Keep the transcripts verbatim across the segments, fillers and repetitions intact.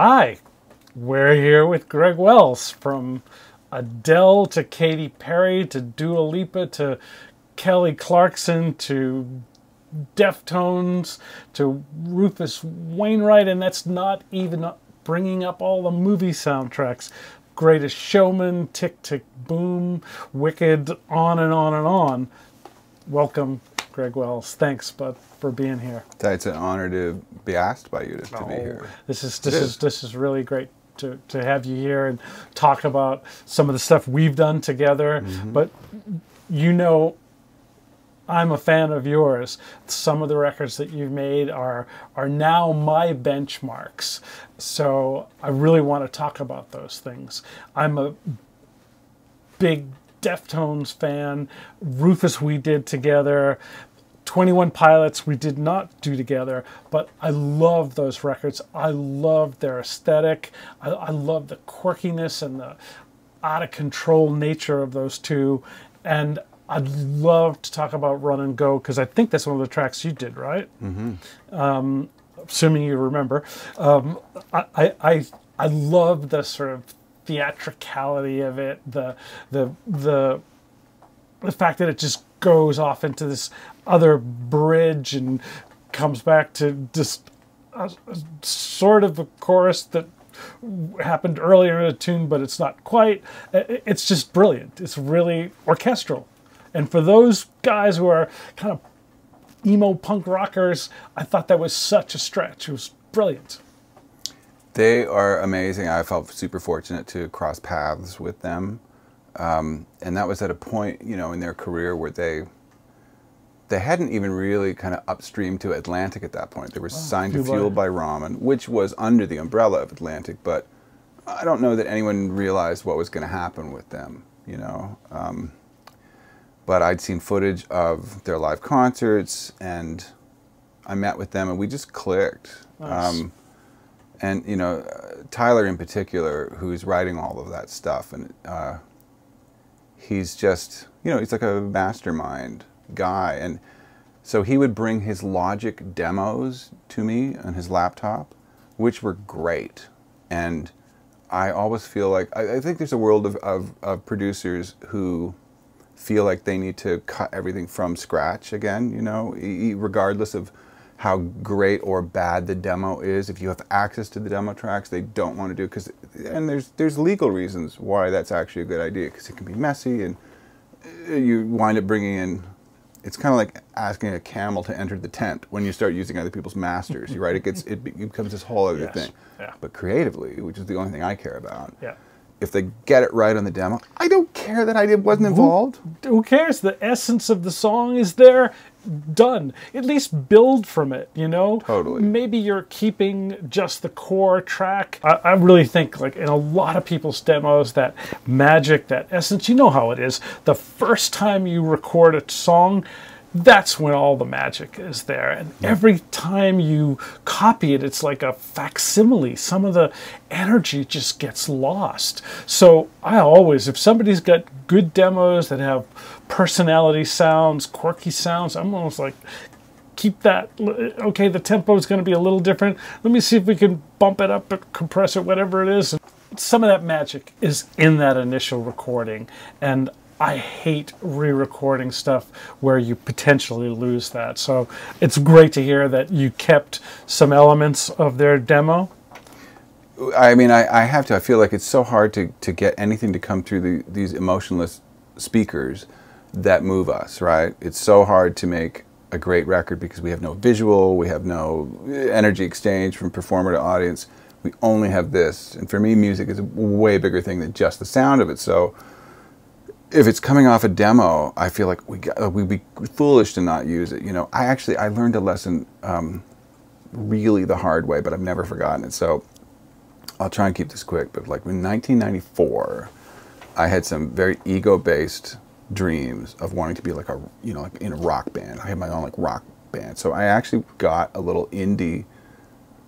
Hi, we're here with Greg Wells. From Adele to Katy Perry to Dua Lipa to Kelly Clarkson to Deftones to Rufus Wainwright, and that's not even bringing up all the movie soundtracks. Greatest Showman, Tick Tick Boom, Wicked, on and on and on. Welcome, Greg Wells. Thanks, bud, for being here. It's an honor to be asked by you to, to oh, be here. This is this is this is really great to to have you here and talk about some of the stuff we've done together. Mm-hmm. But you know, I'm a fan of yours. Some of the records that you've made are are now my benchmarks. So I really want to talk about those things. I'm a big Deftones fan. Rufus we did together. Twenty One Pilots we did not do together, but I love those records. I love their aesthetic. I, I love the quirkiness and the out of control nature of those two. And I'd love to talk about Run and Go, because I think that's one of the tracks you did, right? Mm-hmm. Um, assuming you remember. Um, I, I, I, I love the sort of theatricality of it, the, the, the, the fact that it just goes off into this other bridge and comes back to just a, a sort of a chorus that happened earlier in a tune, but it's not quite. It's just brilliant. It's really orchestral. And for those guys who are kind of emo punk rockers, I thought that was such a stretch. It was brilliant. They are amazing. I felt super fortunate to cross paths with them. Um, and that was at a point, you know, in their career where they they hadn't even really kind of upstreamed to Atlantic at that point. They were wow, signed to Fueled by Ramen, which was under the umbrella of Atlantic, but I don't know that anyone realized what was going to happen with them, you know. Um, But I'd seen footage of their live concerts, and I met with them, and we just clicked. Nice. Um, and, you know, uh, Tyler in particular, who's writing all of that stuff, and uh, he's just, you know, he's like a mastermind guy. And so he would bring his Logic demos to me on his laptop, which were great. And I always feel like, I, I think there's a world of, of, of producers who feel like they need to cut everything from scratch again, you know, regardless of how great or bad the demo is. If you have access to the demo tracks, they don't want to do it, because, and there's there's legal reasons why that's actually a good idea, because it can be messy and you wind up bringing in, it's kind of like asking a camel to enter the tent when you start using other people's masters, right? It gets, it becomes this whole other yes. thing. Yeah. But creatively, which is the only thing I care about. Yeah. If they get it right on the demo, I don't care that I wasn't involved. Who, who cares? The essence of the song is there. Done. At least build from it, you know? Totally. Maybe you're keeping just the core track. I, I really think, like, in a lot of people's demos, that magic, that essence, you know how it is. The first time you record a song, that's when all the magic is there. And every time you copy it, it's like a facsimile. Some of the energy just gets lost. So I always, if somebody's got good demos that have personality sounds, quirky sounds, I'm almost like, keep that. Okay, the tempo is going to be a little different. Let me see if we can bump it up, compress it, whatever it is. Some of that magic is in that initial recording. And I hate re-recording stuff where you potentially lose that. So it's great to hear that you kept some elements of their demo. I mean, I, I have to. I feel like it's so hard to, to get anything to come through the, these emotionless speakers that move us, right? It's so hard to make a great record because we have no visual, we have no energy exchange from performer to audience. We only have this. And for me, music is a way bigger thing than just the sound of it. So if it's coming off a demo, I feel like we got, we'd be foolish to not use it. You know, I actually, I learned a lesson um, really the hard way, but I've never forgotten it. So I'll try and keep this quick, but like in nineteen ninety-four, I had some very ego-based dreams of wanting to be like a, you know, like in a rock band. I had my own like rock band. So I actually got a little indie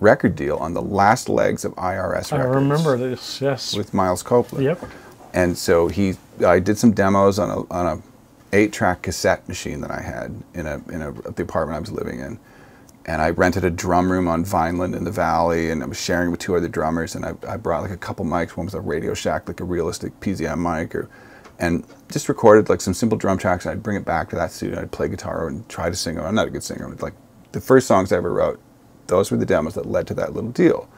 record deal on the last legs of I R S Records. I remember this, yes. With Miles Copeland. Yep. And so he, I did some demos on a on a eight track cassette machine that I had in a in a the apartment I was living in, And I rented a drum room on Vineland in the Valley, and I was sharing with two other drummers, and I, I brought like a couple mics. One was a Radio Shack, like a realistic P Z M mic, or, and just recorded like some simple drum tracks, and I'd bring it back to that studio, and I'd play guitar and try to sing them. I'm not a good singer, but like the first songs I ever wrote, those were the demos that led to that little deal.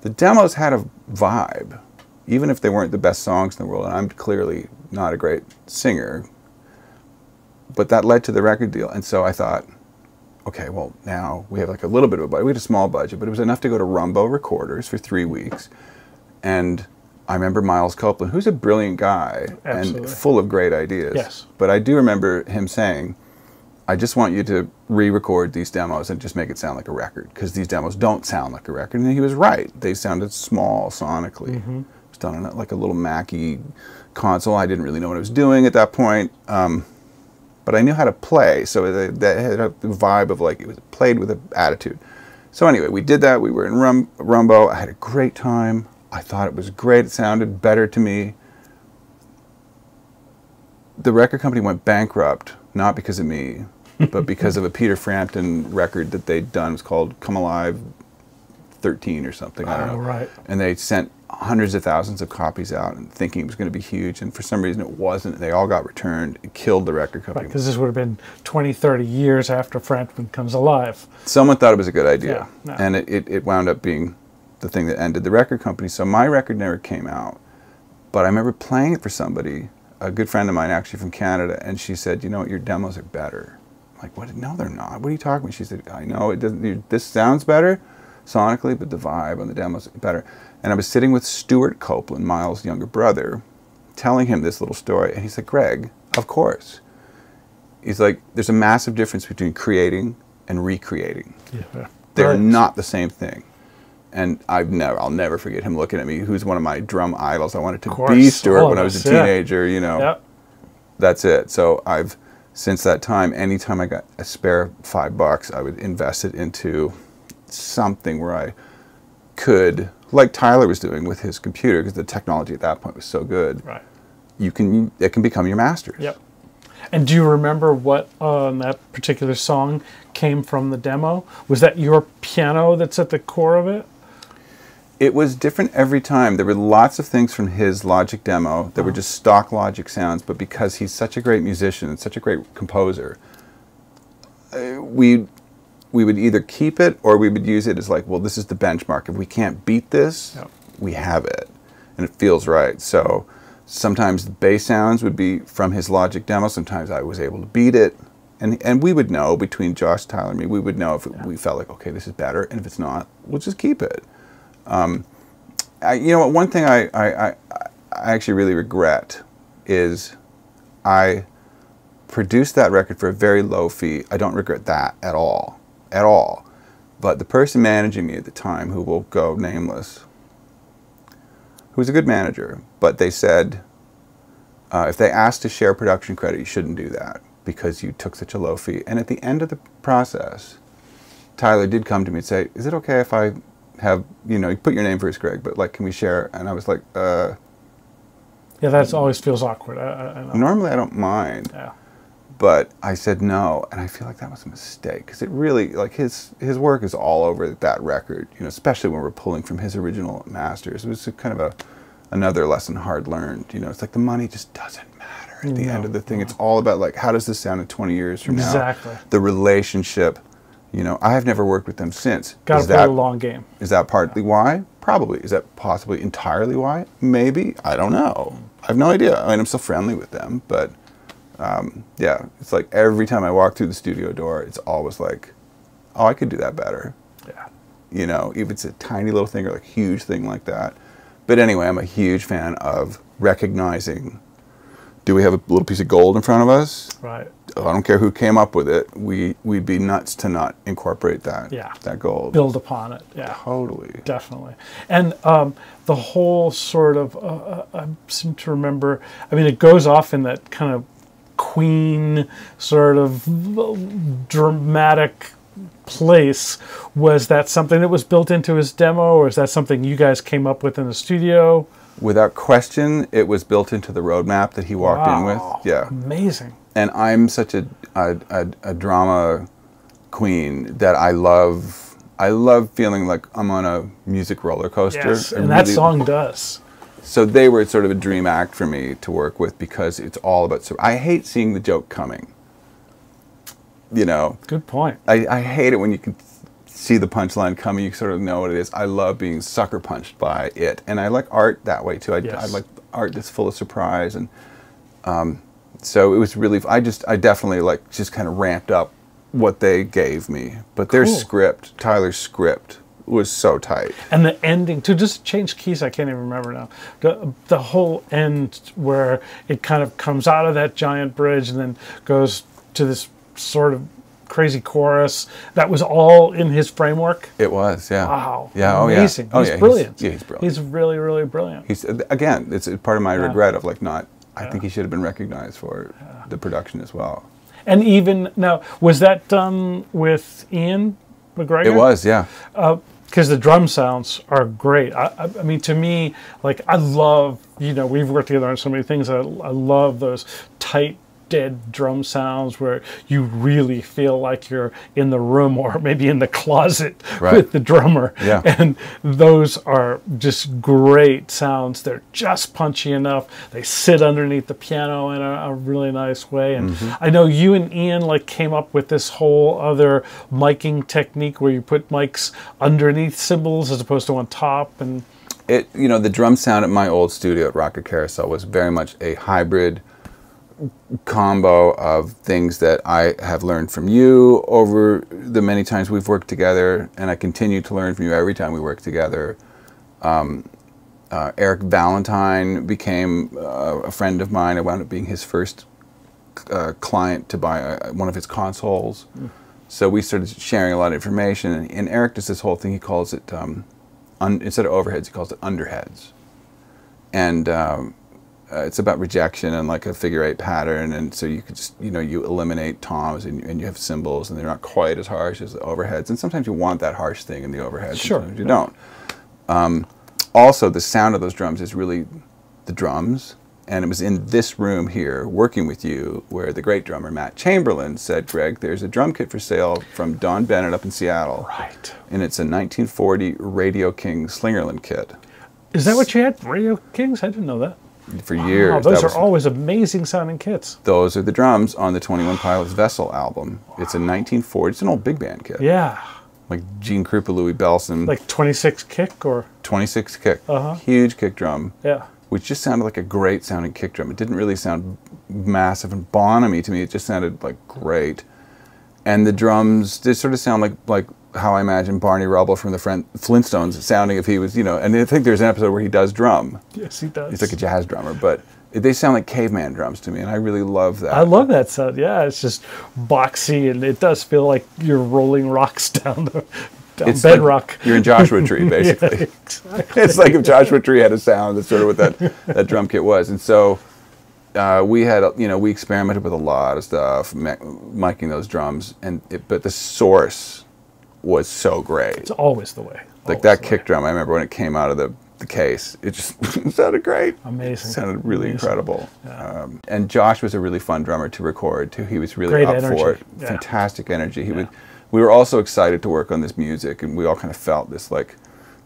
The demos had a vibe, even if they weren't the best songs in the world, and I'm clearly not a great singer, but that led to the record deal. And so I thought, okay, well, now we have like a little bit of a budget. We had a small budget, but it was enough to go to Rumbo Recorders for three weeks. And I remember Miles Copeland, who's a brilliant guy Absolutely. And full of great ideas. Yes. But I do remember him saying, I just want you to re-record these demos and just make it sound like a record, because these demos don't sound like a record. And he was right. They sounded small sonically. Mm-hmm. It was done on like a little Mackie console. I didn't really know what I was doing at that point. Um, But I knew how to play, so that had a vibe of like, it was played with an attitude. So anyway, we did that. We were in Rum Rumbo. I had a great time. I thought it was great. It sounded better to me. The record company went bankrupt, not because of me, but because of a Peter Frampton record that they'd done. It was called Come Alive thirteen or something. I don't know. Oh, right. And they sent hundreds of thousands of copies out and thinking it was going to be huge, and for some reason it wasn't. They all got returned. It killed the record company. Right, because this would have been twenty, thirty years after Frampton Comes Alive. Someone thought it was a good idea, yeah, no. and it, it, it wound up being the thing that ended the record company. So my record never came out, but I remember playing it for somebody, a good friend of mine actually from Canada, and she said, you know what, your demos are better. I'm like, what? No, they're not. What are you talking about? She said, I know, it doesn't, this sounds better sonically, but the vibe on the demos is better. And I was sitting with Stuart Copeland, Miles' younger brother, telling him this little story. And he said, Greg, of course. He's like, there's a massive difference between creating and recreating. Yeah. They're not the same thing. And I've never, I'll never forget him looking at me, who's one of my drum idols. I wanted to be Stuart when I was a teenager, you know. Yep. That's it. So I've, since that time, anytime I got a spare five bucks, I would invest it into something where I could, like Tyler was doing with his computer, because the technology at that point was so good. Right. You can, it can become your masters. Yep. And do you remember what on uh, that particular song came from the demo? Was that your piano that's at the core of it? It was different every time. There were lots of things from his Logic demo that oh. were just stock Logic sounds, but because he's such a great musician and such a great composer, uh, we... we would either keep it or we would use it as like, well, this is the benchmark. If we can't beat this, no. we have it. And it feels right. So sometimes the bass sounds would be from his Logic demo. Sometimes I was able to beat it. And, and we would know, between Josh, Tyler, and me, we would know if it, yeah. we felt like, okay, this is better. And if it's not, we'll just keep it. Um, I, you know what? One thing I, I, I, I actually really regret is I produced that record for a very low fee. I don't regret that at all. at all. But the person managing me at the time, who will go nameless, who was a good manager, but they said, uh, if they asked to share production credit, you shouldn't do that because you took such a low fee. And at the end of the process, Tyler did come to me and say, is it okay if I have, you know, you put your name first, Greg, but like, can we share? And I was like, uh. Yeah, that always feels awkward. I, I know. Normally I don't mind. Yeah. But I said no, and I feel like that was a mistake, because it really, like, his his work is all over that record, you know, especially when we're pulling from his original masters. It was a, kind of a another lesson hard learned, you know. It's like the money just doesn't matter at the no, end of the thing. No. It's all about like, how does this sound in twenty years from exactly. now? Exactly. The relationship, you know. I have never worked with them since. Got to play that, a long game. Is that partly yeah. why? Probably. Is that possibly entirely why? Maybe. I don't know. I have no idea. I mean, I'm still friendly with them, but. Um, yeah, it's like every time I walk through the studio door, it's always like, oh, I could do that better. Yeah. You know, if it's a tiny little thing or like a huge thing like that. But anyway, I'm a huge fan of recognizing, do we have a little piece of gold in front of us? Right. Oh, I don't care who came up with it. We, we'd be nuts to not incorporate that, yeah. that gold. Build upon it. Yeah. Totally. Definitely. And um, the whole sort of, uh, I seem to remember, I mean, it goes off in that kind of Queen sort of dramatic place. Was that something that was built into his demo, or is that something you guys came up with in the studio? Without question, it was built into the roadmap that he walked wow. in with. Yeah, amazing. And I'm such a, a, a, a drama Queen that I love. I love feeling like I'm on a music roller coaster. Yes, and really, that song does. So they were sort of a dream act for me to work with, because it's all about... So I hate seeing the joke coming. You know? Good point. I, I hate it when you can see the punchline coming. You sort of know what it is. I love being sucker punched by it. And I like art that way, too. I, yes. I like art that's full of surprise. And um, so it was really... I just... I definitely, like, just kind of ramped up what they gave me. But cool. Their script, Tyler's script... was so tight. And the ending, to just change keys, I can't even remember now. The, the whole end where it kind of comes out of that giant bridge and then goes to this sort of crazy chorus, that was all in his framework? It was, yeah. Wow. Yeah, oh, amazing. Yeah. Oh, he's yeah, brilliant. He's, yeah, he's brilliant. He's really, really brilliant. He's, again, it's part of my yeah. regret of like not, I yeah. think he should have been recognized for yeah. the production as well. And even, now, was that done with Ian McGregor? It was, yeah. Uh, Because the drum sounds are great. I, I mean, to me, like, I love, you know, we've worked together on so many things. I, I love those tight, dead drum sounds where you really feel like you're in the room or maybe in the closet right. with the drummer. Yeah. And those are just great sounds. They're just punchy enough. They sit underneath the piano in a, a really nice way. And mm-hmm. I know you and Ian, like, came up with this whole other miking technique where you put mics underneath cymbals as opposed to on top. And it, you know, the drum sound at my old studio at Rocket Carousel was very much a hybrid combo of things that I have learned from you over the many times we've worked together, and I continue to learn from you every time we work together. Um, uh, Eric Valentine became uh, a friend of mine. I wound up being his first uh, client to buy a, one of his consoles. Mm. So we started sharing a lot of information, and, and Eric does this whole thing. He calls it, um, un instead of overheads, he calls it underheads. And um, Uh, it's about rejection and like a figure eight pattern, and so you could just, you know, you eliminate toms and, and you have cymbals, and they're not quite as harsh as the overheads. And sometimes you want that harsh thing in the overheads. Sure. Sometimes you don't. Um, also, the sound of those drums is really the drums, and it was in this room here, working with you, where the great drummer Matt Chamberlain said, Greg, there's a drum kit for sale from Don Bennett up in Seattle. Right. And it's a nineteen forty Radio King Slingerland kit. Is that what you had? Radio Kings? I didn't know that. For years. Wow, those was, are always amazing sounding kits. Those are the drums on the Twenty One Pilots Vessel album. Wow. It's a nineteen forty. It's an old big band kit. Yeah. Like Gene Krupa, Louis Bellson. Like twenty-six kick or? twenty-six kick. Uh-huh. Huge kick drum. Yeah. Which just sounded like a great sounding kick drum. It didn't really sound massive and bonhomie to me. It just sounded like great. And the drums, they sort of sound like, like how I imagine Barney Rubble from the Flintstones sounding if he was, you know, and I think there's an episode where he does drum. Yes, he does. He's like a jazz drummer, but they sound like caveman drums to me, and I really love that. I love that sound, yeah. It's just boxy, and it does feel like you're rolling rocks down the down bedrock. Like you're in Joshua Tree, basically. Yeah, exactly. It's like if Joshua Tree had a sound, that's sort of what that, that drum kit was. And so... Uh, we had, you know, we experimented with a lot of stuff, miking those drums, and it, but the source was so great. It's always the way. Always like that kick way. drum, I remember when it came out of the, the case, it just sounded great. Amazing. It sounded really Amazing. incredible. Yeah. Um, and Josh was a really fun drummer to record, too. He was really great up energy. for it. Yeah. Fantastic energy. He yeah. would, we were all so excited to work on this music, and we all kind of felt this, like,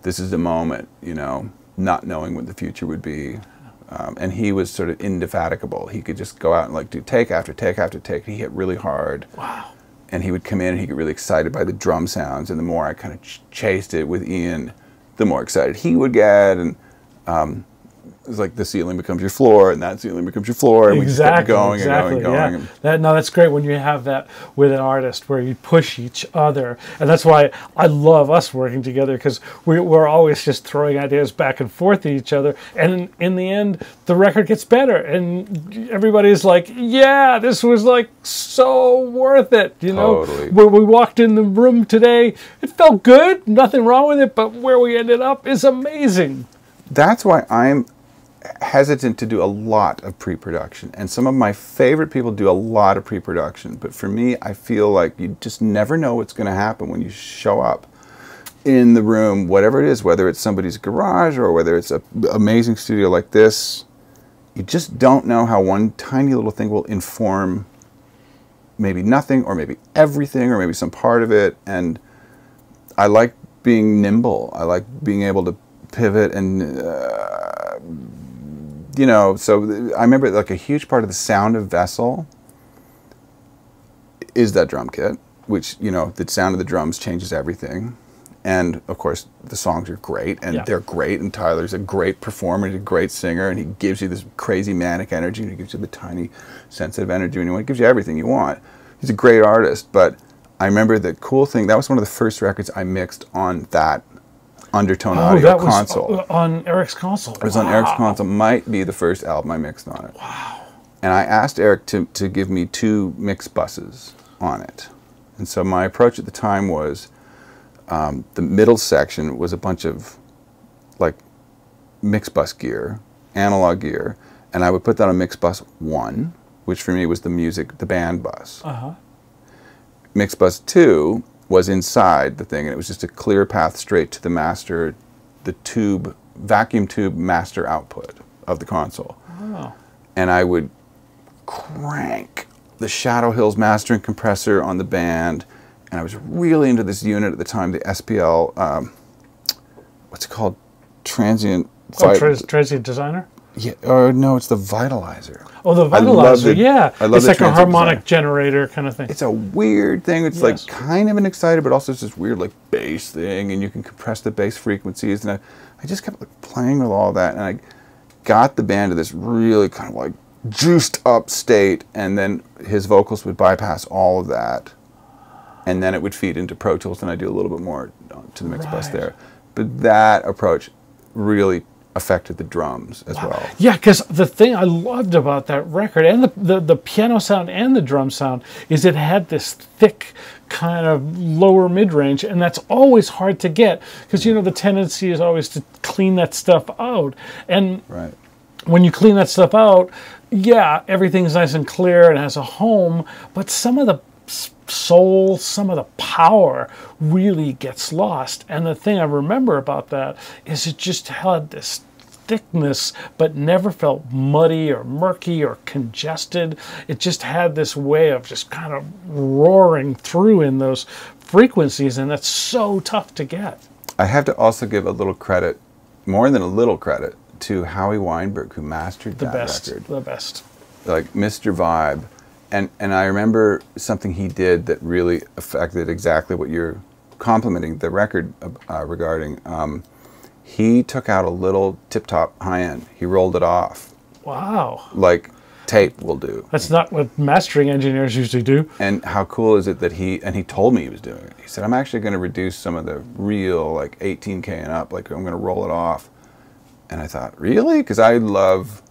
this is the moment, you know, not knowing what the future would be. Um, and he was sort of indefatigable. He could just go out and like do take after take after take. He hit really hard. Wow. And he would come in and he'd get really excited by the drum sounds. And the more I kind of ch chased it with Ian, the more excited he would get. And um, it's like the ceiling becomes your floor and that ceiling becomes your floor. And exactly, we just kept going exactly, and going and going. Yeah. That, no, that's great when you have that with an artist where you push each other. And that's why I love us working together, because we, we're always just throwing ideas back and forth at each other. And in, in the end, the record gets better. And everybody's like, yeah, this was like so worth it. You know, totally. When we walked in the room today, it felt good. Nothing wrong with it. But where we ended up is amazing. That's why I'm... hesitant to do a lot of pre-production, and some of my favorite people do a lot of pre-production, but for me I feel like you just never know what's going to happen when you show up in the room, whatever it is, whether it's somebody's garage or whether it's an amazing studio like this. You just don't know how one tiny little thing will inform maybe nothing, or maybe everything, or maybe some part of it. And I like being nimble. I like being able to pivot and, uh, you know, so I remember like a huge part of the sound of Vessel is that drum kit, which, you know, the sound of the drums changes everything. And of course the songs are great, and yeah. they're great, and Tyler's a great performer, he's a great singer, and he gives you this crazy manic energy, and he gives you the tiny sensitive energy, and he gives you everything you want. He's a great artist, but I remember the cool thing, that was one of the first records I mixed on that Undertone oh, Audio that console. Was on Eric's console. It was wow. on Eric's console, might be the first album I mixed on it. Wow. And I asked Eric to, to give me two mix buses on it. And so my approach at the time was, Um, the middle section was a bunch of like mix bus gear, analog gear, and I would put that on mix bus one, which for me was the music, the band bus. Uh-huh. Mix bus two was inside the thing, and it was just a clear path straight to the master, the tube, vacuum tube master output of the console. Oh. And I would crank the Shadow Hills mastering compressor on the band. And I was really into this unit at the time, the S P L, um, what's it called? Transient... Oh, trans Transient Designer? Yeah, or no, it's the Vitalizer. Oh, the Vitalizer, the, yeah. I love it's the like a harmonic design. generator kind of thing. It's a weird thing. It's yes. like kind of an exciter, but also it's this weird like bass thing, and you can compress the bass frequencies. And I, I just kept like, playing with all that, and I got the band to this really kind of like juiced up state, and then his vocals would bypass all of that. And then it would feed into Pro Tools, and I do a little bit more to the mix right. bus there. But that approach really affected the drums as wow. well. Yeah, because the thing I loved about that record, and the, the, the piano sound and the drum sound, is it had this thick kind of lower mid-range, and that's always hard to get, because, you know, the tendency is always to clean that stuff out. And right. when you clean that stuff out, yeah, everything's nice and clear and has a home, but some of the soul, some of the power really gets lost. And the thing I remember about that is it just had this thickness, but never felt muddy or murky or congested. It just had this way of just kind of roaring through in those frequencies, and that's so tough to get. I have to also give a little credit, more than a little credit, to Howie Weinberg, who mastered that record. The best. Like Mister Vibe. And, and I remember something he did that really affected exactly what you're complimenting the record uh, regarding. Um, he took out a little tip-top high-end. He rolled it off. Wow. Like tape will do. That's not what mastering engineers usually do. And how cool is it that he, and he told me he was doing it. He said, I'm actually going to reduce some of the real, like eighteen K and up, like I'm going to roll it off. And I thought, really? Because I love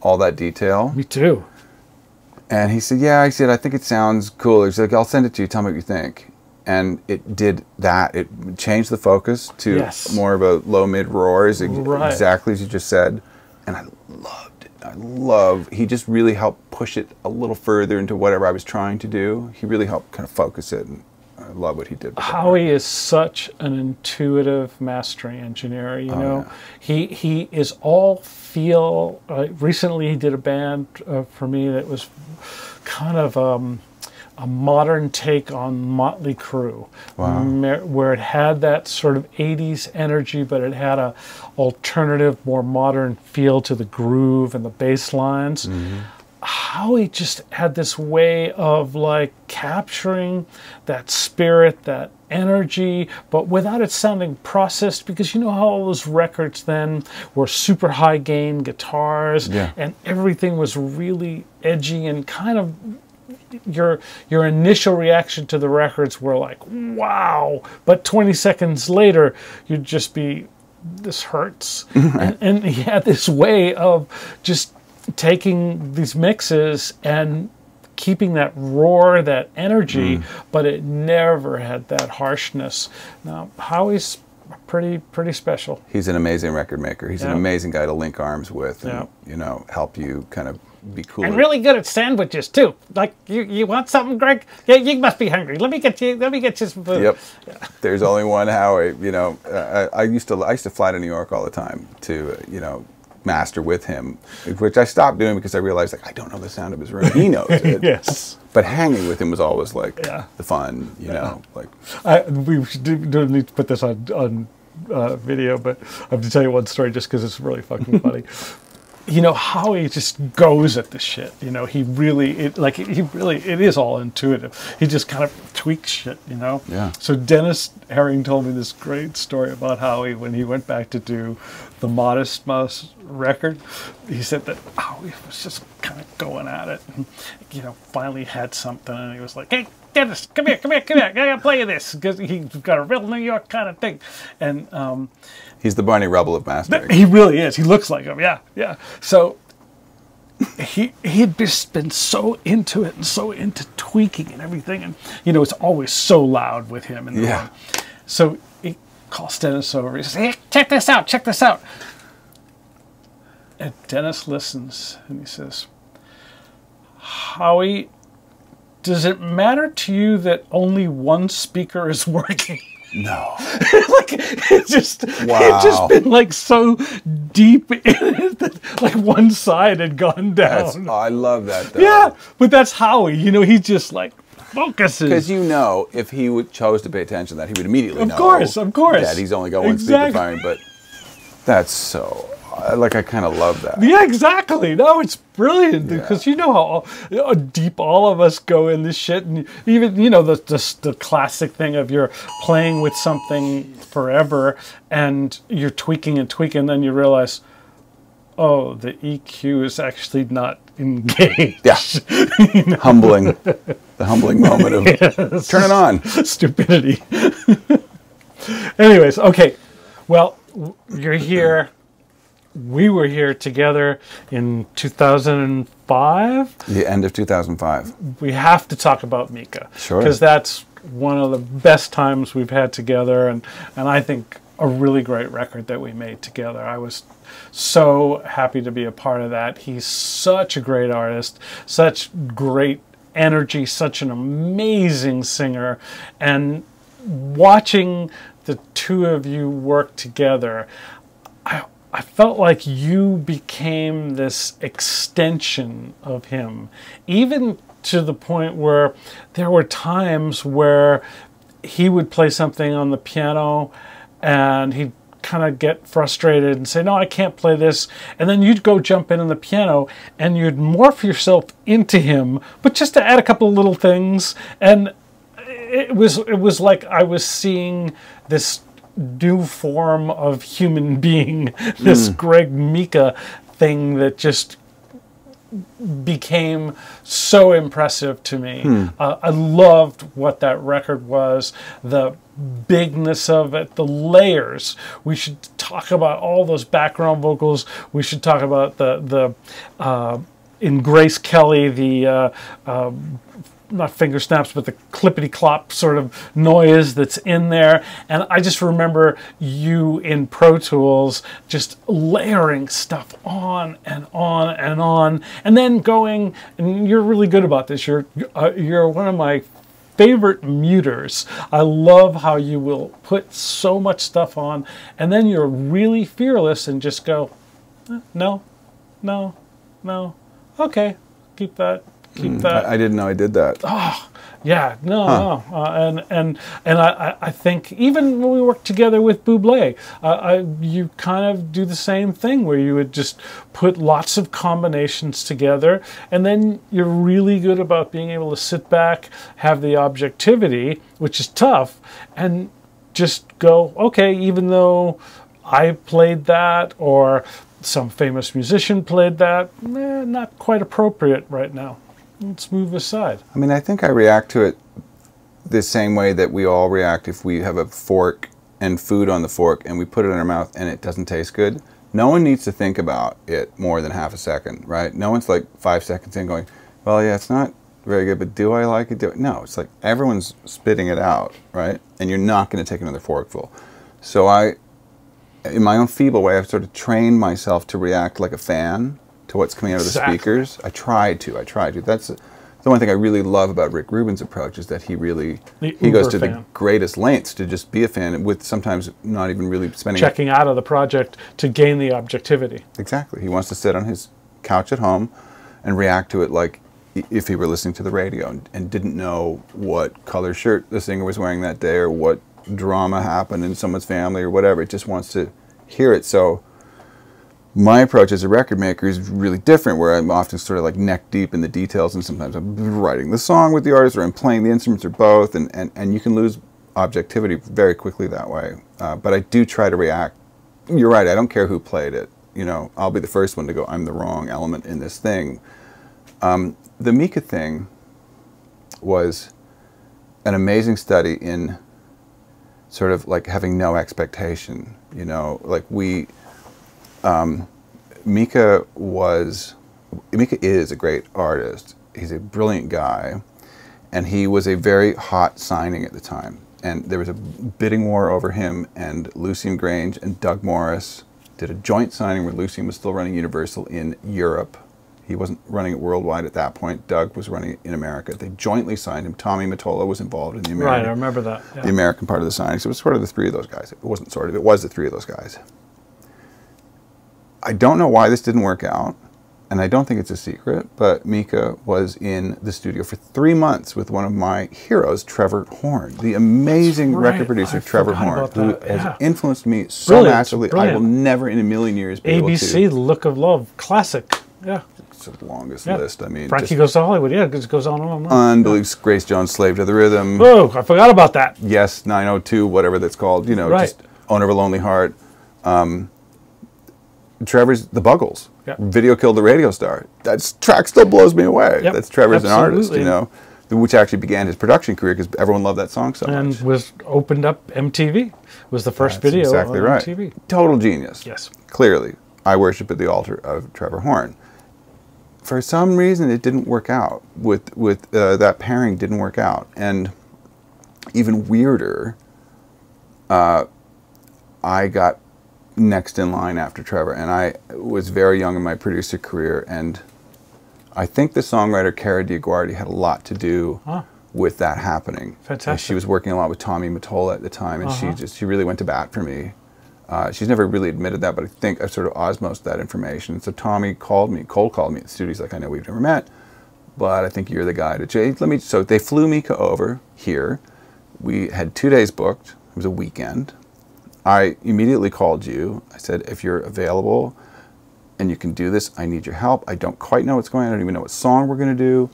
all that detail. Me too. And he said, yeah, I said, I think it sounds cool. He's like, I'll send it to you. Tell me what you think. And it did that. It changed the focus to yes. more of a low mid roars, right. exactly as you just said. And I loved it. I love, he just really helped push it a little further into whatever I was trying to do. He really helped kind of focus it. And I love what he did. Howie is such an intuitive mastering engineer, you oh, know. Yeah. He he is all feel. Uh, recently he did a band uh, for me that was kind of um, a modern take on Motley Crue. Wow. Where it had that sort of eighties energy, but it had a alternative, more modern feel to the groove and the bass lines. Mm-hmm. Howie just had this way of like capturing that spirit, that energy, but without it sounding processed, because you know how all those records then were super high gain guitars yeah. and everything was really edgy, and kind of your your initial reaction to the records were like, wow, but twenty seconds later you'd just be, this hurts. and, and he had this way of just taking these mixes and keeping that roar, that energy, mm. but it never had that harshness. Now, Howie's pretty pretty special. He's an amazing record maker. He's yeah. an amazing guy to link arms with and, yeah. you know, help you kind of be cool. And really good at sandwiches, too. Like, you, you want something, Greg? Yeah, you must be hungry. Let me get you, let me get you some food. Yep. Yeah. There's only one Howie, you know. Uh, I, I, used to, I used to fly to New York all the time to, uh, you know, master with him, which I stopped doing because I realized like I don't know the sound of his room. He knows it. Yes. But hanging with him was always like yeah. the fun, you yeah. know. Like I, we don't need to put this on on uh, video, but I have to tell you one story just because it's really fucking funny. You know, Howie just goes at this shit. You know, he really, it, like, he really, it is all intuitive. He just kind of tweaks shit, you know? Yeah. So Dennis Herring told me this great story about Howie when he went back to do the Modest Mouse record. He said that Howie was just kind of going at it. And, you know, finally had something, and he was like, hey, Dennis, come here, come here, come here. I gotta play you this. Because he's got a real New York kind of thing. And, um... he's the Barney Rubble of mastering. He really is. He looks like him, yeah, yeah. So he, he'd just been so into it and so into tweaking and everything. And, you know, it's always so loud with him. In the yeah. room. So he calls Dennis over. He says, hey, check this out, check this out. And Dennis listens and he says, Howie, does it matter to you that only one speaker is working? No. Like, it's just, wow. It's just been, like, so deep in it that, like, one side had gone down. That's, oh, I love that, though. Yeah, but that's Howie. You know, he just, like, focuses. Because you know, if he would, chose to pay attention to that, he would immediately of know. Of course, of course. That he's only got one exactly. speaker firing, but that's so... Like, I kind of love that. Yeah, exactly. No, it's brilliant because yeah. you know how, all, how deep all of us go in this shit, and even you know the, the the classic thing of you're playing with something forever and you're tweaking and tweaking, and then you realize, oh, the E Q is actually not engaged. Yeah, you know? Humbling, the humbling moment of yes. turn it on stupidity. Anyways, okay, well, you're here. We were here together in two thousand five. The end of two thousand five. We have to talk about Mika. Sure. Because that's one of the best times we've had together, and, and I think a really great record that we made together. I was so happy to be a part of that. He's such a great artist, such great energy, such an amazing singer, and watching the two of you work together, I I felt like you became this extension of him, even to the point where there were times where he would play something on the piano and he'd kind of get frustrated and say, no, I can't play this. And then you'd go jump in on the piano and you'd morph yourself into him, but just to add a couple of little things. And it was, it was like I was seeing this new form of human being, this mm. Greg Mika thing that just became so impressive to me. Mm. Uh, I loved what that record was, the bigness of it, the layers. We should talk about all those background vocals. We should talk about the, the uh, in Grace Kelly, the uh, uh, not finger snaps, but the clippity-clop sort of noise that's in there. And I just remember you in Pro Tools just layering stuff on and on and on, and then going, and you're really good about this. You're, uh, you're one of my favorite muters. I love how you will put so much stuff on, and then you're really fearless and just go, no, no, no, okay, keep that. Keep that. Mm, I, I didn't know I did that. Oh, yeah, no, huh. no, uh, and and and I, I think even when we worked together with Buble, uh, I, you kind of do the same thing where you would just put lots of combinations together, and then you're really good about being able to sit back, have the objectivity, which is tough, and just go, okay, even though I played that or some famous musician played that, eh, not quite appropriate right now. Let's move aside. I mean, I think I react to it the same way that we all react if we have a fork and food on the fork and we put it in our mouth and it doesn't taste good. No one needs to think about it more than half a second, right? No one's like five seconds in going, well, yeah, it's not very good, but do I like it? Do it? No, it's like everyone's spitting it out, right? And you're not going to take another forkful. So I, in my own feeble way, I've sort of trained myself to react like a fan to what's coming out of the exactly. speakers. I tried to, I tried to. That's the one thing I really love about Rick Rubin's approach is that he really, the he goes to fan. the greatest lengths to just be a fan with sometimes not even really spending... Checking out of the project to gain the objectivity. Exactly. He wants to sit on his couch at home and react to it like if he were listening to the radio and, and didn't know what color shirt the singer was wearing that day or what drama happened in someone's family or whatever. It just wants to hear it. So my approach as a record maker is really different, where I'm often sort of like neck deep in the details, and sometimes I'm writing the song with the artist or I'm playing the instruments or both, and, and, and you can lose objectivity very quickly that way. Uh, but I do try to react. You're right, I don't care who played it. You know, I'll be the first one to go, I'm the wrong element in this thing. Um, the Mika thing was an amazing study in sort of like having no expectation, you know, like we, um, Mika was, Mika is a great artist. He's a brilliant guy, and he was a very hot signing at the time. And there was a bidding war over him, and Lucien Grange and Doug Morris did a joint signing where Lucien was still running Universal in Europe. He wasn't running it worldwide at that point. Doug was running it in America. They jointly signed him. Tommy Mottola was involved in the American, right, I remember that. Yeah. The American part of the signing. So it was sort of the three of those guys. It wasn't sort of, it was the three of those guys. I don't know why this didn't work out, and I don't think it's a secret, but Mika was in the studio for three months with one of my heroes, Trevor Horn, the amazing right. record producer I Trevor Horn, who yeah. has influenced me so brilliant. massively. Brilliant. I will never in a million years be A B C, able to... Look of Love, classic. Yeah. It's the longest yeah. list. I mean, Frankie Goes to Hollywood. Yeah, it goes on and on. Unbelievable. Yeah. Grace Jones, Slave to the Rhythm. Oh, I forgot about that. Yes, nine oh two, whatever that's called. You know, right. just Owner of a Lonely Heart. Um, Trevor's The Buggles. Yeah. Video Killed the Radio Star. That track still blows me away. Yep. That's Trevor's Absolutely. an artist, you know, which actually began his production career because everyone loved that song so and much. And was opened up M T V. Was the first that's video exactly on right. M T V. Total genius. Yes. Clearly. I worship at the altar of Trevor Horn. For some reason, it didn't work out. With with uh, that pairing didn't work out, and even weirder, uh, I got next in line after Trevor, and I was very young in my producer career, and I think the songwriter Cara DiGuardi had a lot to do huh. with that happening. Fantastic. And she was working a lot with Tommy Mottola at the time, and uh-huh. she just she really went to bat for me. Uh, she's never really admitted that, but I think I've sort of osmosed that information. So Tommy called me, cold called me at the studio. He's like, I know we've never met, but I think you're the guy to change. Let me. So they flew Mika over here. We had two days booked. It was a weekend. I immediately called you. I said, if you're available and you can do this, I need your help. I don't quite know what's going on. I don't even know what song we're going to do.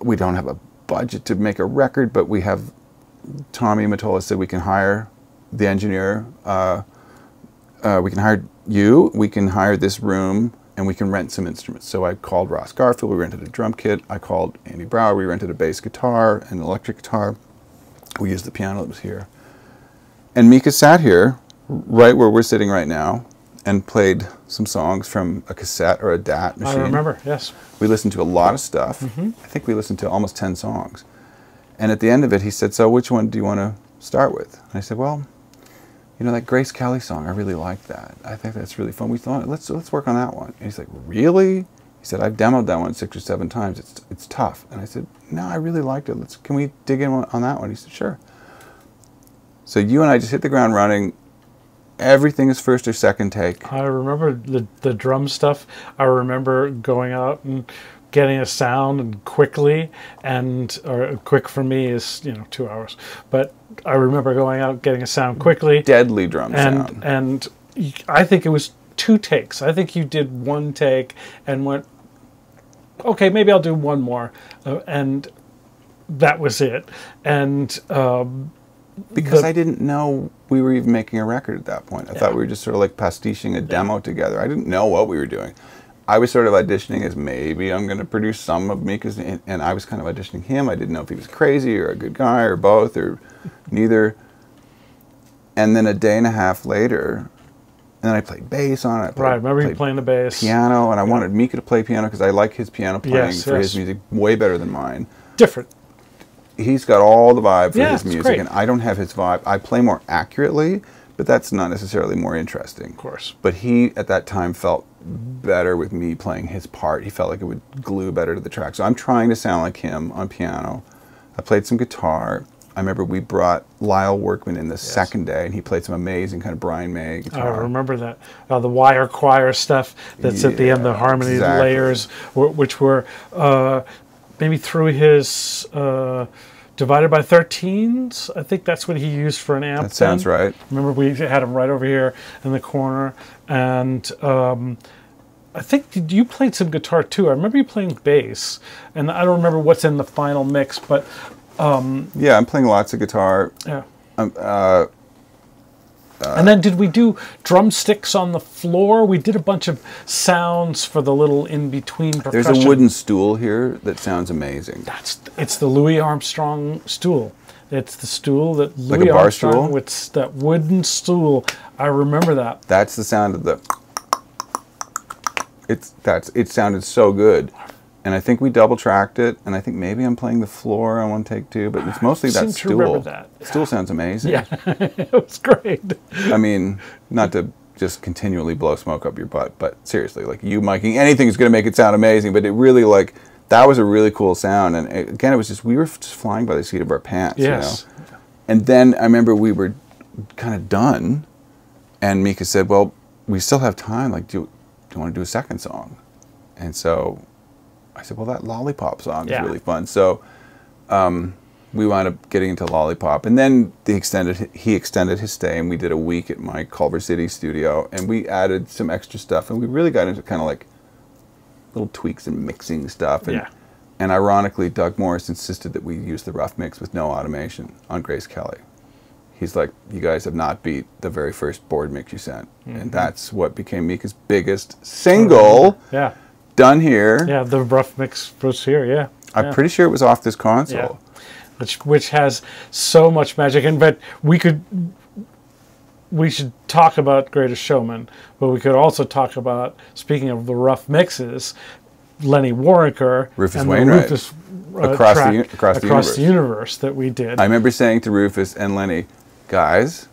We don't have a budget to make a record, but we have Tommy Mottola said we can hire the engineer, uh, uh, we can hire you, we can hire this room, and we can rent some instruments. So I called Ross Garfield, we rented a drum kit. I called Andy Brower, we rented a bass guitar, an electric guitar. We used the piano that was here. And Mika sat here, right where we're sitting right now, and played some songs from a cassette or a D A T machine. I remember, yes. We listened to a lot of stuff. Mm-hmm. I think we listened to almost ten songs. And at the end of it, he said, so which one do you want to start with? And I said, well, you know, that Grace Kelly song, I really like that. I think that's really fun. We thought, let's let's work on that one. And he's like, really? He said, I've demoed that one six or seven times. It's it's tough. And I said, no, I really liked it. Let's can we dig in on that one? He said, sure. So you and I just hit the ground running. Everything is first or second take. I remember the the drum stuff. I remember going out and getting a sound and quickly, and or quick for me is, you know, two hours. But I remember going out, getting a sound quickly. Deadly drum and, sound. And I think it was two takes. I think you did one take and went, okay, maybe I'll do one more. Uh, and that was it. And um, because the, I didn't know we were even making a record at that point. I yeah. thought we were just sort of like pastiching a yeah. demo together. I didn't know what we were doing. I was sort of auditioning as maybe I'm going to produce some of Mika's, and, and I was kind of auditioning him. I didn't know if he was crazy or a good guy or both or neither. And then a day and a half later, and then I played bass on it. I played, right, I remember you playing the bass. Piano, and I yeah. wanted Mika to play piano because I like his piano playing yes, for yes. his music way better than mine. Different. He's got all the vibe for yeah, his music, great. and I don't have his vibe. I play more accurately, but that's not necessarily more interesting. Of course. But he, at that time, felt better with me playing his part. He felt like it would glue better to the track. So I'm trying to sound like him on piano. I played some guitar. I remember we brought Lyle Workman in the yes. second day, and he played some amazing kind of Brian May guitar. I remember that. Uh, the wire choir stuff that's yeah, at the end, the harmony exactly. layers, which were uh, maybe through his uh, divided by thirteens. I think that's what he used for an amp. That sounds then. right. Remember, we had him right over here in the corner, and um, I think you played some guitar too. I remember you playing bass, and I don't remember what's in the final mix, but. Um, yeah, I'm playing lots of guitar. Yeah. Um, uh, uh, and then did we do drumsticks on the floor? We did a bunch of sounds for the little in-between percussion. There's a wooden stool here that sounds amazing. That's it's the Louis Armstrong stool. It's the stool that Louis like a bar Armstrong stool? It's that wooden stool. I remember that. That's the sound of the. It's that's it sounded so good. And I think we double tracked it, and I think maybe I'm playing the floor on one take too, but it's mostly that stool. That. Stool sounds amazing. Yeah, it was great. I mean, not to just continually blow smoke up your butt, but seriously, like you miking anything is going to make it sound amazing, but it really like, that was a really cool sound. And it, again, it was just, we were just flying by the seat of our pants, yes. you know? And then I remember we were kind of done, and Mika said, well, we still have time. Like, do you, do you want to do a second song? And so... I said, well, that Lollipop song yeah. is really fun. So um, we wound up getting into Lollipop. And then the extended, he extended his stay, and we did a week at my Culver City studio. And we added some extra stuff. And we really got into kind of like little tweaks and mixing stuff. And, yeah. and ironically, Doug Morris insisted that we use the rough mix with no automation on Grace Kelly. He's like, you guys have not beat the very first board mix you sent. Mm-hmm. And that's what became Mika's biggest single. Yeah. Done here. Yeah, the rough mix was here, yeah. I'm yeah. pretty sure it was off this console. Yeah. Which which has so much magic in, but we could we should talk about Greatest Showman, but we could also talk about, speaking of the rough mixes, Lenny Waronker Rufus Wainwright. Rufus, uh, across the across, the, across universe. the universe that we did. I remember saying to Rufus and Lenny, guys,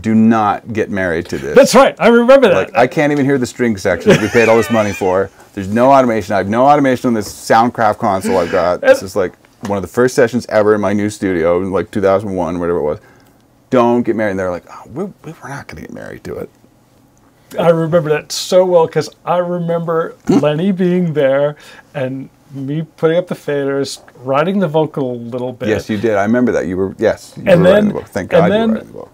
do not get married to this. That's right. I remember that. Like, I can't even hear the string section that we paid all this money for. There's no automation. I have no automation on this Soundcraft console I've got. This is like one of the first sessions ever in my new studio in like two thousand one, whatever it was. Don't get married. And they're like, oh, we're, we're not going to get married to it. I remember that so well because I remember Lenny being there and me putting up the faders, riding the vocal a little bit. Yes, you did. I remember that. You were, yes, you and were then, riding the vocal. Thank God and then, you were riding the vocal.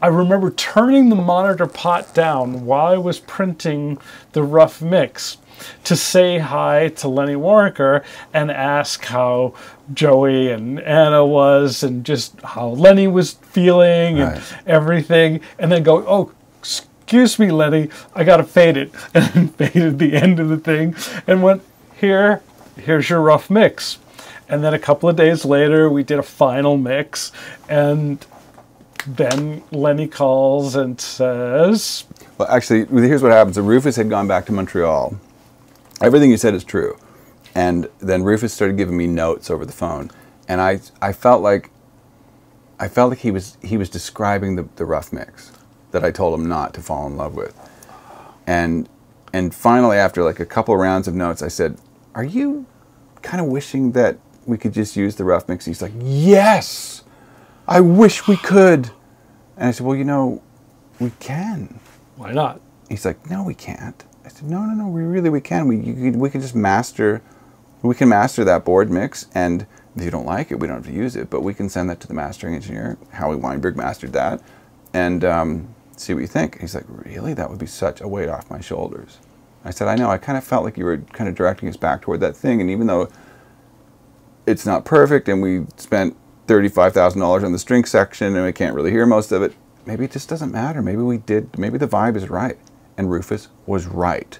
I remember turning the monitor pot down while I was printing the rough mix to say hi to Lenny Waronker and ask how Joey and Anna was and just how Lenny was feeling and right. everything. And then go, oh, excuse me, Lenny, I got to fade it. And then faded the end of the thing and went, here, here's your rough mix. And then a couple of days later, we did a final mix and... Then Lenny calls and says... Well, actually, here's what happens. So Rufus had gone back to Montreal. Everything you said is true. And then Rufus started giving me notes over the phone. And I, I felt like I felt like he was, he was describing the, the rough mix that I told him not to fall in love with. And, and finally, after like a couple rounds of notes, I said, are you kind of wishing that we could just use the rough mix? And he's like, yes! I wish we could. And I said, well, you know, we can. Why not? He's like, no, we can't. I said, no, no, no, we really, we can. We, you, we can just master, we can master that board mix, and if you don't like it, we don't have to use it, but we can send that to the mastering engineer. Howie Weinberg mastered that, and um, see what you think. And he's like, really? That would be such a weight off my shoulders. I said, I know, I kind of felt like you were kind of directing us back toward that thing, and even though it's not perfect, and we spent thirty-five thousand dollars on the string section and we can't really hear most of it, maybe it just doesn't matter. Maybe we did, maybe the vibe is right. And Rufus was right.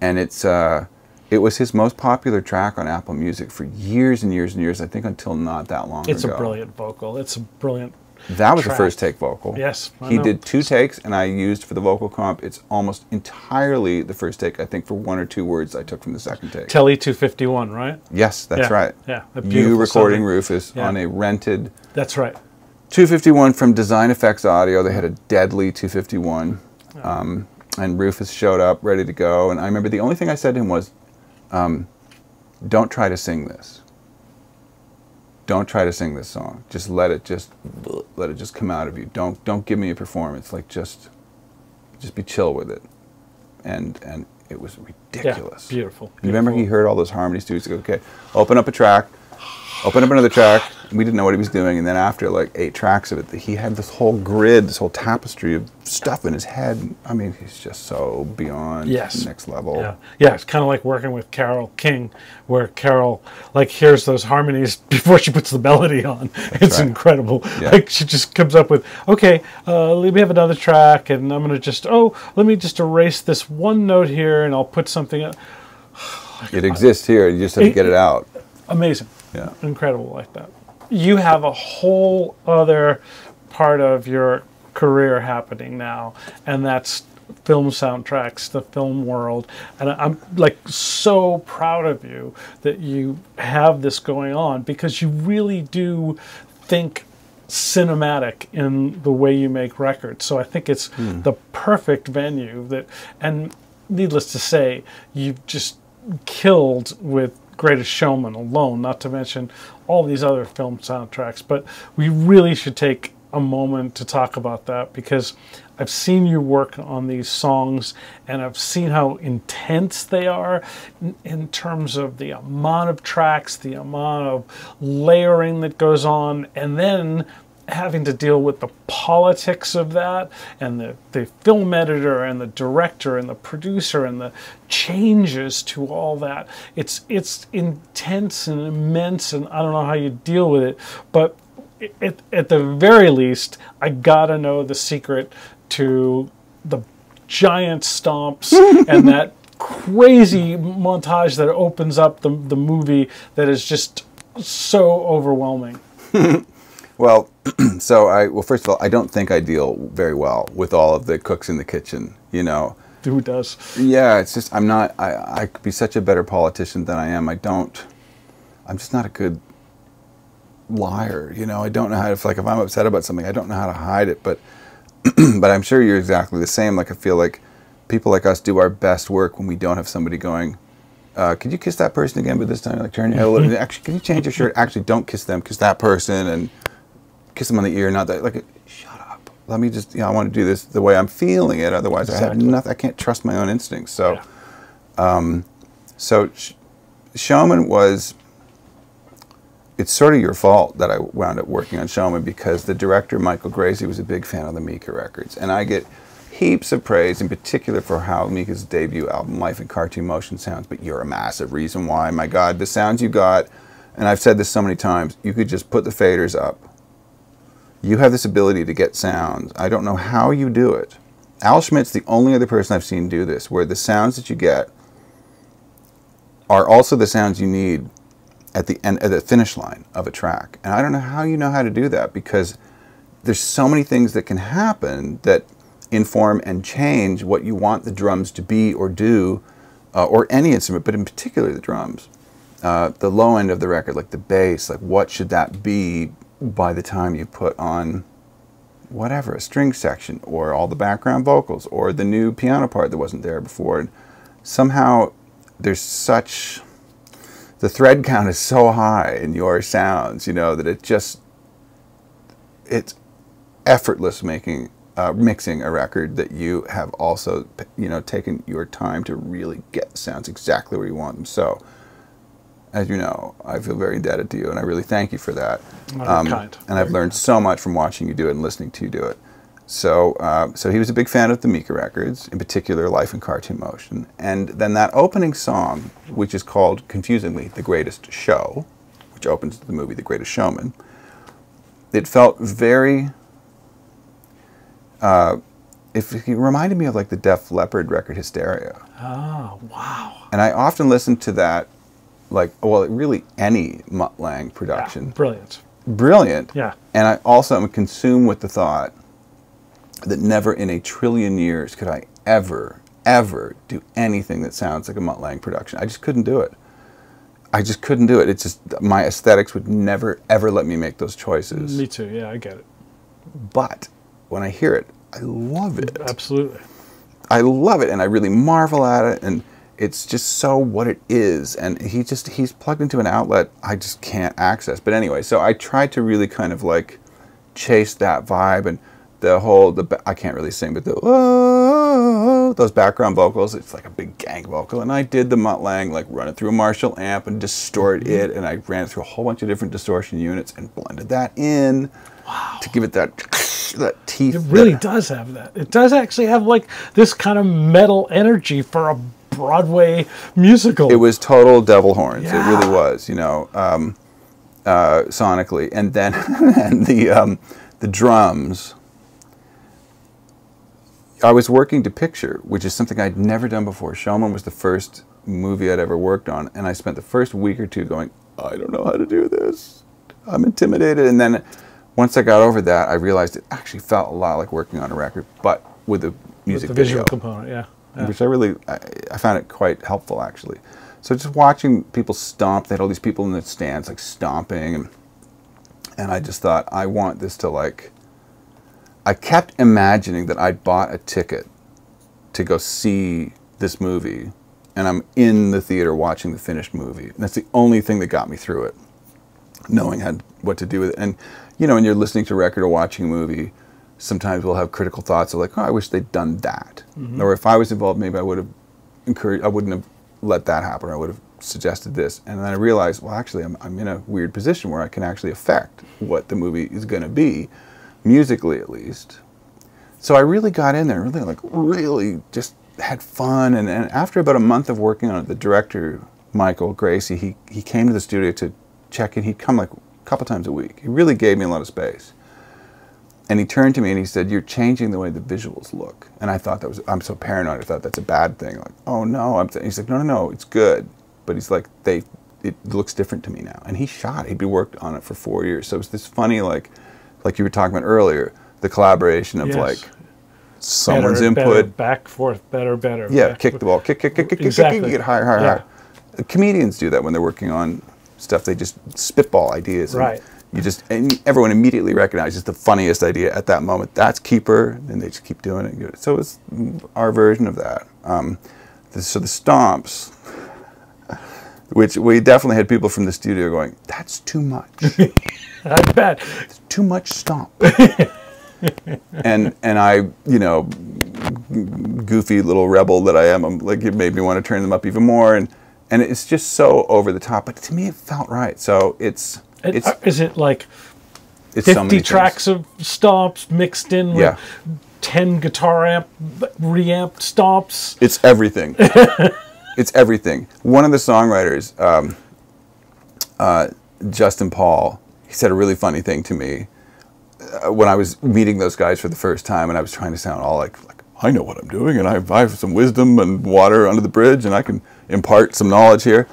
And it's, uh, it was his most popular track on Apple Music for years and years and years, I think until not that long ago. It's a brilliant vocal. It's a brilliant That was track. the first take vocal. Yes, I He know. did two takes and I used for the vocal comp, it's almost entirely the first take, I think for one or two words I took from the second take. Telly two fifty-one, right? Yes, that's yeah. right. Yeah, a beautiful You recording song. Rufus yeah. on a rented... That's right. two fifty-one from Design Effects Audio, they had a deadly two fifty-one. Yeah. Um, and Rufus showed up ready to go and I remember the only thing I said to him was, um, don't try to sing this. don't try to sing this song. Just let it just let it just come out of you. Don't don't give me a performance. Like just just be chill with it. And and it was ridiculous. Yeah, beautiful. You remember he heard all those harmonies too. He's like, okay, open up a track, open up another track. We didn't know what he was doing. And then after like eight tracks of it, he had this whole grid, this whole tapestry of stuff in his head. I mean, he's just so beyond yes. the next level. Yeah, yeah, it's kind of like working with Carole King, where Carole like hears those harmonies before she puts the melody on. That's it's right. incredible. Yeah. Like she just comes up with, okay, uh, let me have another track, and I'm gonna just oh, let me just erase this one note here, and I'll put something up. It exists here. You just have it, to get it out. Amazing. Yeah. Incredible like that. You have a whole other part of your career happening now, and that's film soundtracks, the film world. And I'm like so proud of you that you have this going on, because you really do think cinematic in the way you make records. So I think it's mm. the perfect venue that, and needless to say, you've just killed with Greatest Showman alone, not to mention all these other film soundtracks. But we really should take a moment to talk about that, because I've seen you work on these songs, and I've seen how intense they are in, in terms of the amount of tracks, the amount of layering that goes on, and then having to deal with the politics of that, and the, the film editor and the director and the producer and the changes to all that. It's it's intense and immense, and I don't know how you deal with it, but it, it, at the very least, I gotta know the secret to the giant stomps and that crazy montage that opens up the, the movie that is just so overwhelming. Well, so I well first of all, I don't think I deal very well with all of the cooks in the kitchen, you know. Who does? Yeah, it's just I'm not I, I could be such a better politician than I am. I don't I'm just not a good liar, you know. I don't know how to, like, if I'm upset about something, I don't know how to hide it, but but I'm sure you're exactly the same. Like, I feel like people like us do our best work when we don't have somebody going, Uh, could you kiss that person again, but this time like turn your head a little bit. Actually, can you change your shirt? Actually, don't kiss them, kiss that person, and kiss them on the ear, not that. Like, shut up. Let me just, you know, I want to do this the way I'm feeling it. Otherwise, exactly. I have nothing. I can't trust my own instincts. So, yeah. um, so Sh Showman was, it's sort of your fault that I wound up working on Showman, because the director, Michael Gracie, was a big fan of the Mika records. And I get heaps of praise, in particular for how Mika's debut album, Life in Cartoon Motion, sounds. But you're a massive reason why, my God, the sounds you got, and I've said this so many times, you could just put the faders up. You have this ability to get sounds. I don't know how you do it. Al Schmidt's the only other person I've seen do this, where the sounds that you get are also the sounds you need at the end, at the finish line of a track. And I don't know how you know how to do that, because there's so many things that can happen that inform and change what you want the drums to be or do, uh, or any instrument, but in particular the drums. Uh, the low end of the record, like the bass, like what should that be by the time you put on whatever, a string section or all the background vocals or the new piano part that wasn't there before. And somehow there's such, the thread count is so high in your sounds, you know, that it just, it's effortless making, uh, mixing a record that you have also, you know, taken your time to really get the sounds exactly where you want them. So, as you know, I feel very indebted to you, and I really thank you for that. Um, kind. And I've learned so much from watching you do it and listening to you do it. So, uh, so he was a big fan of the Mika records, in particular Life in Cartoon Motion. And then that opening song, which is called, confusingly, The Greatest Show, which opens the movie The Greatest Showman, it felt very... Uh, If it reminded me of like the Def Leppard record Hysteria. Oh, wow. And I often listen to that, like, well, really any Mutt Lange production. Yeah, brilliant. Brilliant. Yeah. And I also am consumed with the thought that never in a trillion years could I ever, ever do anything that sounds like a Mutt Lange production. I just couldn't do it. I just couldn't do it. It's just my aesthetics would never, ever let me make those choices. Me too. Yeah, I get it. But when I hear it, I love it. Absolutely. I love it, and I really marvel at it, and it's just so what it is, and he just he's plugged into an outlet I just can't access. But anyway, so I tried to really kind of like chase that vibe, and the whole the I can't really sing, but the oh, those background vocals, it's like a big gang vocal, and I did the Mutt Lange, like run it through a Marshall amp and distort it, and I ran it through a whole bunch of different distortion units and blended that in. Wow. To give it that that teeth. It really that, does have that. It does actually have like this kind of metal energy for a Broadway musical. It was total devil horns. Yeah. It really was, you know, um, uh, sonically. And then and the um, the drums. I was working to picture, which is something I'd never done before. Showman was the first movie I'd ever worked on, and I spent the first week or two going, I don't know how to do this. I'm intimidated. And then once I got over that, I realized it actually felt a lot like working on a record, but with a music with the visual video component, yeah. Yeah. Which I really, I, I found it quite helpful, actually. So just watching people stomp, they had all these people in the stands, like, stomping. And, and I just thought, I want this to, like, I kept imagining that I bought a ticket to go see this movie, and I'm in the theater watching the finished movie. And that's the only thing that got me through it, knowing how, what to do with it. And, you know, when you're listening to a record or watching a movie, sometimes we'll have critical thoughts of like, oh, I wish they'd done that. Mm-hmm. Or if I was involved, maybe I would have encouraged, I wouldn't have let that happen. I would have suggested this. And then I realized, well, actually, I'm, I'm in a weird position where I can actually affect what the movie is going to be, musically at least. So I really got in there, really, like, really just had fun. And, and after about a month of working on it, the director, Michael Gracie, he, he came to the studio to check in. He'd come like a couple times a week. He really gave me a lot of space. And he turned to me and he said, you're changing the way the visuals look. And I thought that was, I'm so paranoid, I thought that's a bad thing. Like, oh no, I'm he's like, no, no, no, it's good. But he's like, they, it looks different to me now. And he shot, he'd be worked on it for four years. So it's this funny, like, like you were talking about earlier, the collaboration of yes. like, someone's better, input. Better, back, forth, better, better. Yeah, back, kick the ball, kick, kick, kick, kick, exactly. kick, kick, get higher, higher, yeah. higher. Comedians do that when they're working on stuff, they just spitball ideas. Right. And, You just, and everyone immediately recognizes the funniest idea at that moment. That's Keeper, and they just keep doing it. So it's our version of that. Um, the, so the stomps, which we definitely had people from the studio going, that's too much. I bet. It's too much stomp. and and I, you know, goofy little rebel that I am, I'm like, it made me want to turn them up even more. And, and it's just so over the top. But to me, it felt right. So it's... It's, is it like it's fifty so tracks things. Of stomps mixed in with yeah. ten guitar amp, reamp stomps? It's everything. It's everything. One of the songwriters, um, uh, Justin Paul, he said a really funny thing to me uh, when I was meeting those guys for the first time, and I was trying to sound all like, like I know what I'm doing, and I have, I have some wisdom and water under the bridge, and I can impart some knowledge here.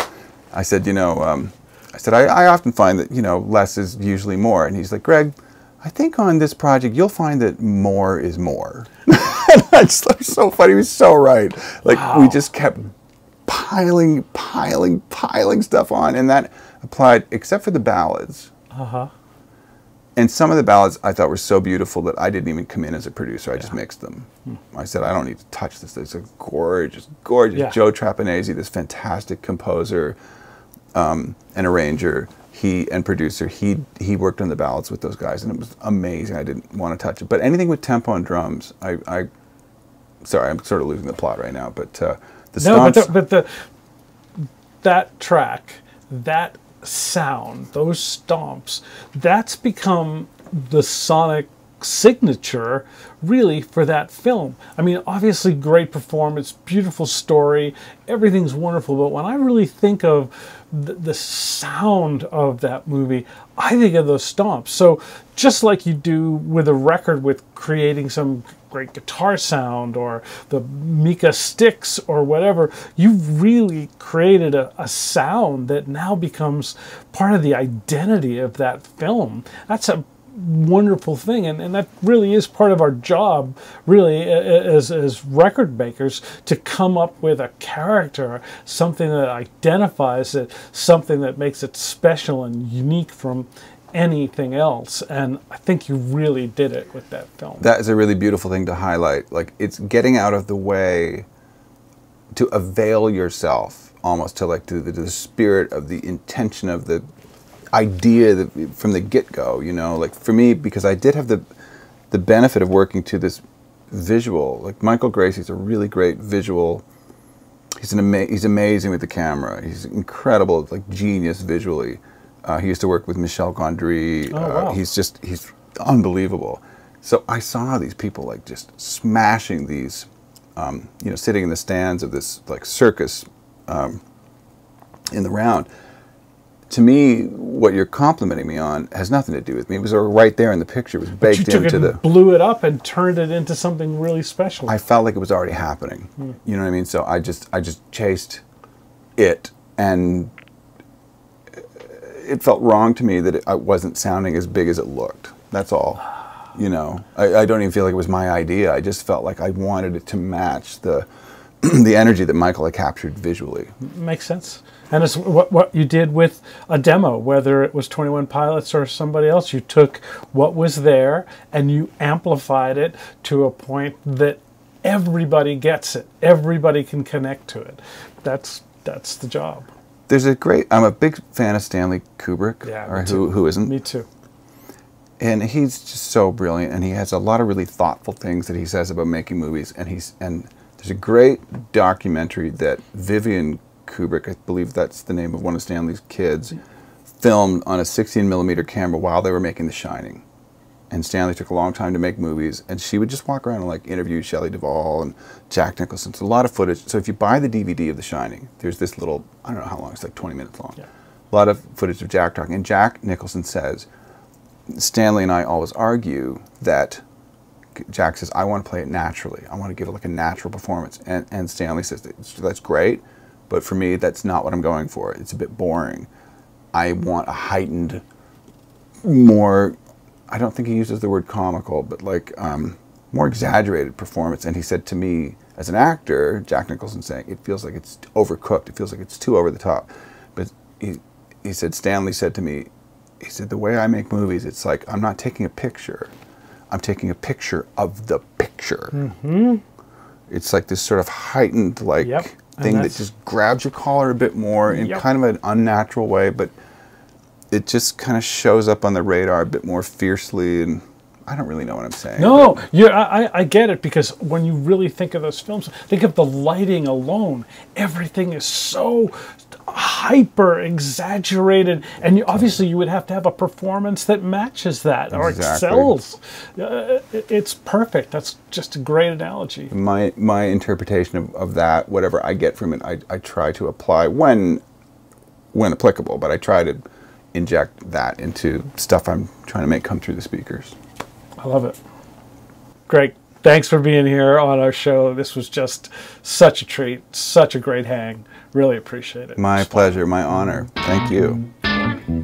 I said, you know... Um, I said, I, I often find that, you know, less is usually more. And he's like, Greg, I think on this project, you'll find that more is more. And that's so funny. He was so right. Like, wow. We just kept piling, piling, piling stuff on. And that applied, except for the ballads. Uh-huh. And some of the ballads I thought were so beautiful that I didn't even come in as a producer. I yeah. just mixed them. Hmm. I said, I don't need to touch this. It's a gorgeous, gorgeous. Yeah. Joe Trapanese, this fantastic composer. Um, an arranger, he and producer, he he worked on the ballads with those guys, and it was amazing. I didn't want to touch it, but anything with tempo and drums, I, I sorry, I'm sort of losing the plot right now. But uh, the stomps, no, but the, but the that track, that sound, those stomps, that's become the sonic signature, really, for that film. I mean, obviously, great performance, beautiful story, everything's wonderful. But when I really think of the, the sound of that movie, I think of those stomps. So just like you do with a record, with creating some great guitar sound or the Mika sticks or whatever, you've really created a, a sound that now becomes part of the identity of that film. That's a wonderful thing, and, and that really is part of our job, really, as, as record makers, to come up with a character, something that identifies it, something that makes it special and unique from anything else. And I think you really did it with that film. That is a really beautiful thing to highlight. Like, it's getting out of the way to avail yourself almost to like to the, to the spirit of the intention of the idea that, from the get-go, you know, like for me, because I did have the the benefit of working to this visual, like Michael Gracie's a really great visual. He's an ama he's amazing with the camera. He's incredible, like genius visually. Uh, he used to work with Michel Gondry. Oh, wow. uh, he's just he's unbelievable. So I saw these people like just smashing these, um, you know, sitting in the stands of this like circus um, in the round. To me, what you're complimenting me on has nothing to do with me. It was right there in the picture. It was baked into the... But you took it and blew it up and turned it into something really special. I felt like it was already happening. Mm. You know what I mean? So I just, I just chased it, and it felt wrong to me that it, it wasn't sounding as big as it looked. That's all. You know, I, I don't even feel like it was my idea. I just felt like I wanted it to match the... the energy that Michael had captured visually. Makes sense. And it's what, what you did with a demo, whether it was twenty one pilots or somebody else. You took what was there and you amplified it to a point that everybody gets it. Everybody can connect to it. That's, that's the job. There's a great... I'm a big fan of Stanley Kubrick. Yeah, or who, who isn't? Me too. And he's just so brilliant, and he has a lot of really thoughtful things that he says about making movies, and he's... and there's a great documentary that Vivian Kubrick, I believe that's the name of one of Stanley's kids, filmed on a sixteen millimeter camera while they were making The Shining. And Stanley took a long time to make movies, and she would just walk around and like interview Shelley Duvall and Jack Nicholson. It's a lot of footage. So if you buy the D V D of The Shining, there's this little, I don't know how long, it's like twenty minutes long. Yeah. A lot of footage of Jack talking. And Jack Nicholson says, Stanley and I always argue that... Jack says, I want to play it naturally. I want to give it like a natural performance. And, and Stanley says, that's great, but for me, that's not what I'm going for. It's a bit boring. I want a heightened, more, I don't think he uses the word comical, but like um, more exaggerated performance. And he said to me, as an actor, Jack Nicholson saying, it feels like it's overcooked. It feels like it's too over the top. But he, he said, Stanley said to me, he said, the way I make movies, it's like I'm not taking a picture. I'm taking a picture of the picture. Mm-hmm. It's like this sort of heightened like yep. thing that just grabs your collar a bit more in yep. kind of an unnatural way, but it just kind of shows up on the radar a bit more fiercely. And I don't really know what I'm saying. No, yeah, I, I get it, because when you really think of those films, think of the lighting alone. Everything is so... hyper exaggerated, and you, obviously you would have to have a performance that matches that or exactly. excels. Uh, it's perfect. That's just a great analogy. My my interpretation of, of that, whatever I get from it, I, I try to apply when when applicable, but I try to inject that into stuff I'm trying to make come through the speakers. I love it. Greg, thanks for being here on our show. This was just such a treat, such a great hang. Really appreciate it. My pleasure, my honor. Thank you.